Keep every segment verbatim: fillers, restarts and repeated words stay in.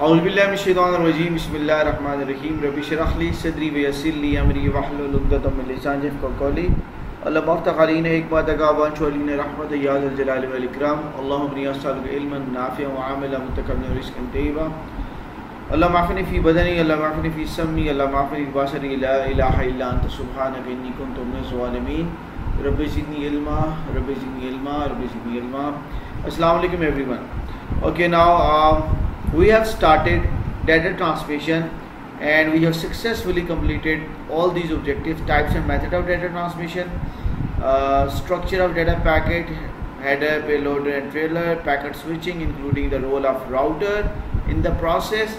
أعوذ بالله من الشيطان الرجيم بسم الله الرحمن الرحيم رب اشرح لي صدري ويسر لي امري واحلل عقدة من لساني يفقهوا قولي اللهم افتح علينا حكمة وارزقنا رحمة يا ذا الجلال والاكرام اللهم اني اسالك علما نافعا وعملا متقبلا ورزقا طيبا اللهم اعفني في بدني اللهم اعفني في سمعي اللهم اعفني في بصري لا اله الا انت سبحانك اني كنت من الظالمين رب زدني علما رب زدني علما رب زدني علما Assalamu alaikum everyone. Okay, now um, we have started data transmission and we have successfully completed all these objectives: types and method of data transmission, uh, structure of data packet, header, payload and trailer, packet switching including the role of router in the process,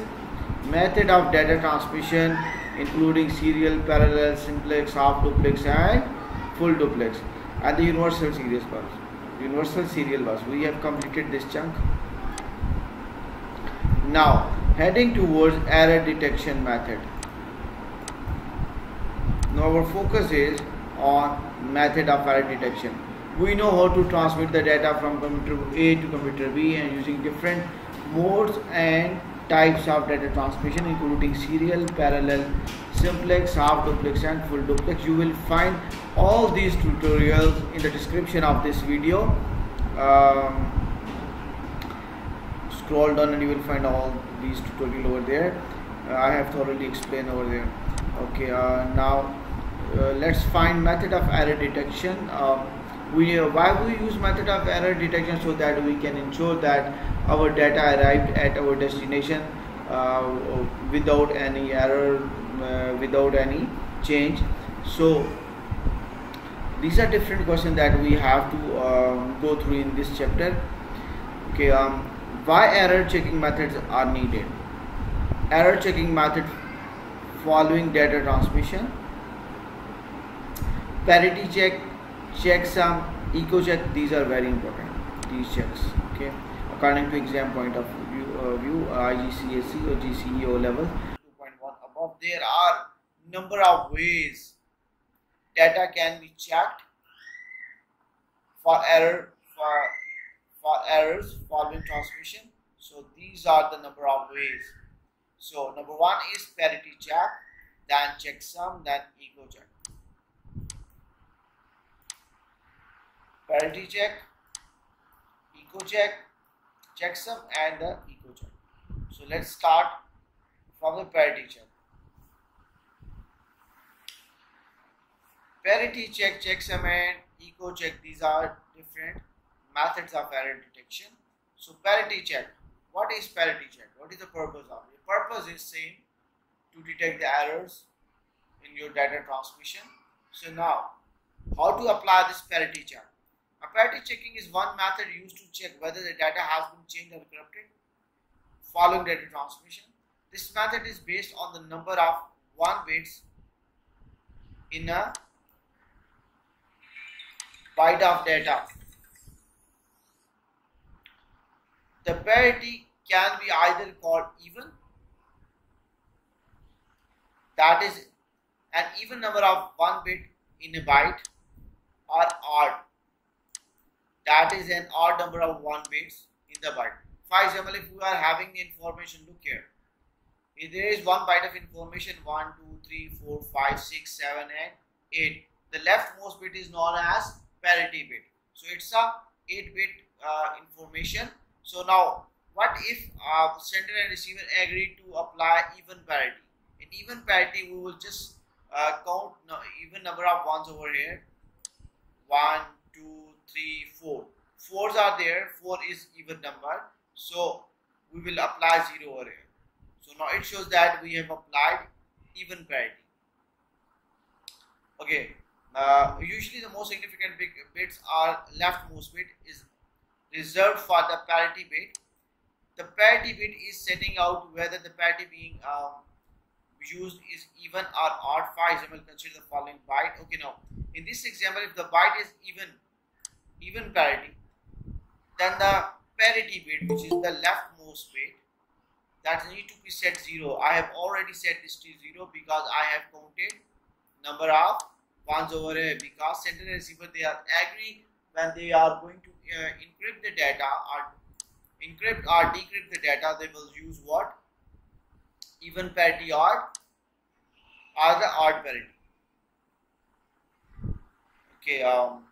method of data transmission including serial, parallel, simplex, half duplex and full duplex, and the universal series bus. Universal serial bus. We have completed this chunk. Now heading towards error detection method. Now our focus is on method of error detection. We know how to transmit the data from computer A to computer B and using different modes and types of data transmission including serial, parallel, simplex, half duplex and full duplex. You will find all these tutorials in the description of this video. Um, scroll down and you will find all these tutorials over there. uh, I have thoroughly explained over there. Okay, uh, now uh, let's find method of error detection. Uh, we uh, why we use method of error detection? So that we can ensure that our data arrived at our destination uh, without any error, uh, without any change. So these are different questions that we have to um, go through in this chapter. Okay, um, why error checking methods are needed? Error checking method following data transmission: parity check, checksum, echo check. These are very important, these checks, okay, according to exam point of view, uh, view uh, I G C S E or G C E O level two point one above. There are number of ways data can be checked for error for, for errors following transmission. So these are the number of ways. So number one is parity check, then checksum, then echo check. Parity check, echo check, checksum and the echo check. So let's start from the parity check. Parity check, checksum and echo check, these are different methods of error detection. So parity check, what is parity check? What is the purpose of it? The purpose is same, to detect the errors in your data transmission. So now how to apply this parity check? A parity checking is one method used to check whether the data has been changed or corrupted following data transmission. This method is based on the number of one bits in a byte of data. The parity can be either called even, that is an even number of one bit in a byte, or odd, that is an odd number of one bits in the byte. For example, if we are having the information, look here, if there is one byte of information one, two, three, four, five, six, seven and eight, the leftmost bit is known as parity bit. So it's a eight bit uh, information. So now what if uh, sender and receiver agree to apply even parity? In even parity we will just uh, count no, even number of ones over here, one, two, three, four. Fours are there, four is even number, so we will apply zero over here. So now it shows that we have applied even parity. Okay, uh, usually the most significant bits are leftmost bit is reserved for the parity bit. The parity bit is setting out whether the parity being um, used is even or odd. For example, consider the following byte. Okay, now in this example, if the byte is even, even parity, then the parity bit, which is the leftmost bit, that need to be set zero. I have already set this to zero because I have counted number of ones over here, because sender and receiver, they are agree when they are going to uh, encrypt the data or encrypt or decrypt the data, they will use what? even parity odd or the odd parity. Okay, um,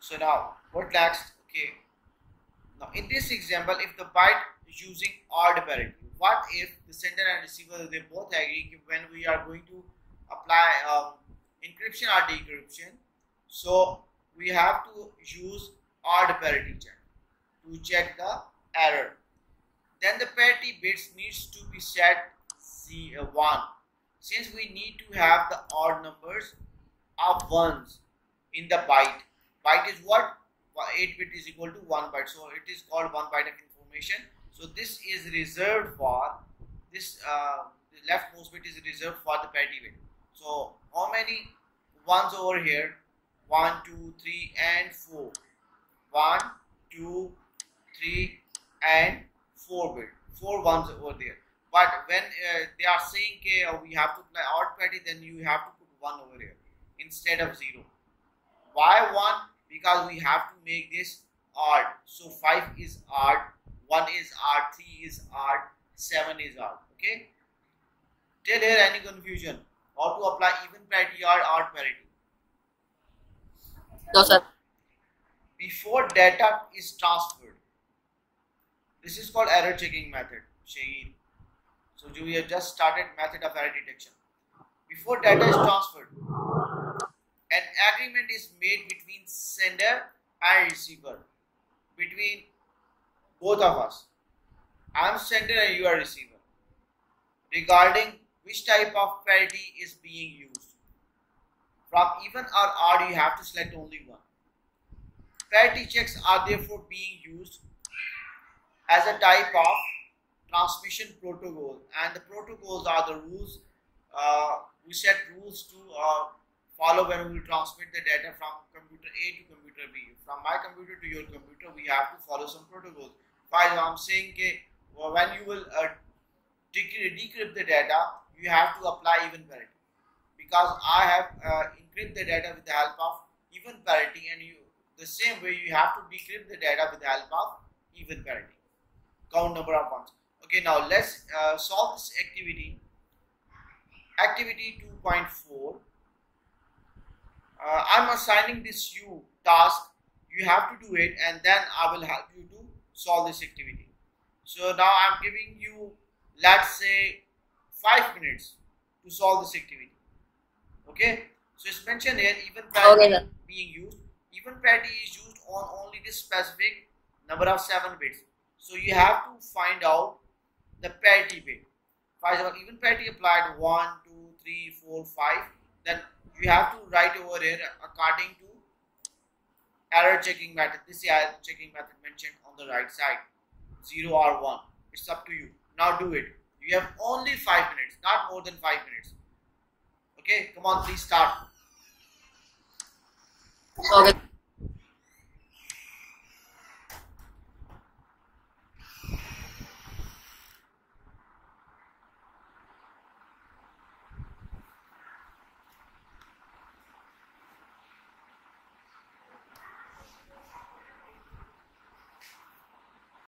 so now what next? Okay, now in this example, if the byte is using odd parity, what if the sender and receiver they both agree when we are going to apply um, encryption or decryption? So we have to use odd parity check to check the error. Then the parity bits needs to be set one. Since we need to have the odd numbers of ones in the byte. Byte is what? eight bit is equal to one byte. So it is called one byte of information. So this is reserved for, this uh, the leftmost bit is reserved for the parity bit. So how many ones over here? one, two, three and four. one, two, three and four bit. four ones over there. But when uh, they are saying uh, we have to apply odd parity, then you have to put one over here instead of zero. Why one? Because we have to make this odd. So five is odd, one is odd, three is odd, seven is odd. Okay. Did there any confusion? How to apply even parity or odd parity? No, sir. Before data is transferred, this is called error checking method. Shaheen. So we have just started method of error detection. Before data is transferred, an agreement is made between sender and receiver, between both of us. I am sender and you are receiver, regarding which type of parity is being used. From even or odd, you have to select only one. Parity checks are therefore being used as a type of transmission protocol, and the protocols are the rules. Uh, we set rules to uh, follow when we transmit the data from computer A to computer B. From my computer to your computer, we have to follow some protocols. For example, I am saying okay, well, when you will uh, decrypt the data, you have to apply even parity, because I have uh, encrypted the data with the help of even parity, and you the same way you have to decrypt the data with the help of even parity. Count number of ones. Okay, now let's uh, solve this activity. Activity two point four. Uh, I'm assigning this you task. You have to do it, and then I will help you to solve this activity. So now I'm giving you, let's say, five minutes to solve this activity. Okay. So it's mentioned here even parity okay. being used. Even parity is used on only this specific number of seven bits. So you have to find out the parity bit. For example, even parity applied one, two, three, four, five. Then you have to write over here according to error checking method. This is error checking method mentioned on the right side, zero or one. It's up to you. Now do it. You have only five minutes, not more than five minutes. Okay, come on, please start. Okay.